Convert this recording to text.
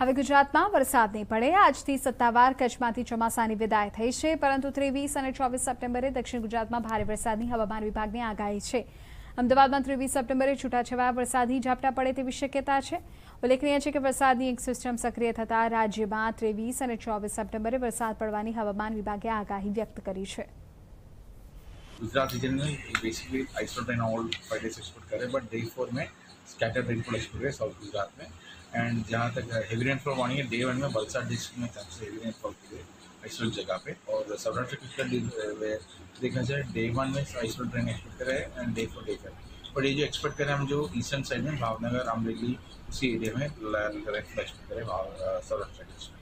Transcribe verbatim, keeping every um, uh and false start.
હવે ગુજરાતમાં વરસાદ નહીં પડે। આજથી સત્તાવાર કચ્છમાંથી ચોમાસાની વિદાય થઈ છે, પરંતુ ત્રેવીસ અને ચોવીસ સપ્ટેમ્બરે દક્ષિણ ગુજરાતમાં ભારે વરસાદની હવામાન વિભાગની આગાહી છે। અમદાવાદમાં ત્રેવીસ સપ્ટેમ્બરે છૂટાછવાયા વરસાદી ઝાપટા પડે તેવી શક્યતા છે। ઉલ્લેખનીય છે કે વરસાદની એક સિસ્ટમ સક્રિય થતાં રાજ્યમાં ત્રેવીસ અને ચોવીસ સપ્ટેમ્બરે વરસાદ પડવાની હવામાન વિભાગે આગાહી વ્યક્ત કરી છે। गुजरात रीजन में basically isolated and all five days expect करें, बट डे फोर में स्कैटर्ड रेनफॉल एक्सपेक्ट है साउथ गुजरात में। एंड जहाँ तक हेवी रेनफॉल वाणी है डे वन में वलसाड डिस्ट्रिक्ट में चांसेस हेवी रेनफॉल के लिए आइसोलेट जगह पे, और सौराष्ट्र का देखना चाहिए डे वन में आइसोलेट रेन एक्सपेक्ट करें एंड डे फोर डे करें। बट ये जो एक्सपेक्ट करें हम जो ईस्टर्न साइड में भावनगर, रामरेली, उसी एरिया में रेनफॉल एक्सपेक्ट करें सौराष्ट्र के।